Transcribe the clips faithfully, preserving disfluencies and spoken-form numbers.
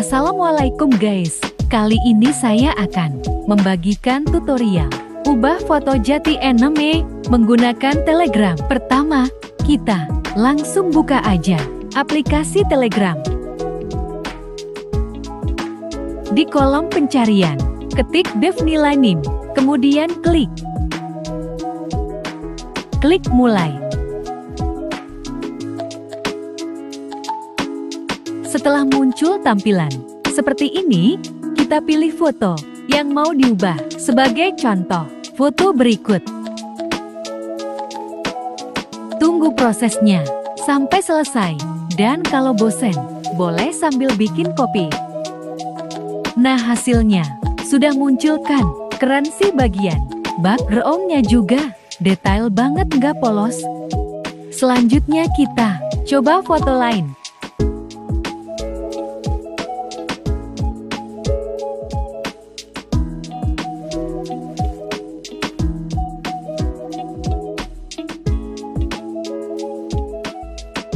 Assalamualaikum guys, kali ini saya akan membagikan tutorial ubah foto jati anime menggunakan Telegram. Pertama, kita langsung buka aja aplikasi Telegram. Di kolom pencarian, ketik Defnilanim, kemudian klik. Klik mulai. Setelah muncul tampilan seperti ini, kita pilih foto yang mau diubah. Sebagai contoh, foto berikut. Tunggu prosesnya sampai selesai. Dan kalau bosen, boleh sambil bikin kopi. Nah hasilnya, sudah munculkan keren sih bagian. Backgroundnya juga, detail banget nggak polos. Selanjutnya kita coba foto lain.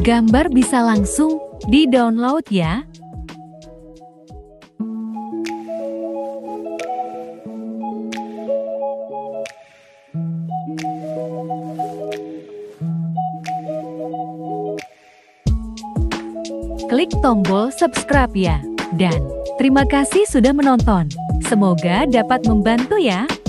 Gambar bisa langsung di-download ya. Klik tombol subscribe ya. Dan terima kasih sudah menonton. Semoga dapat membantu ya.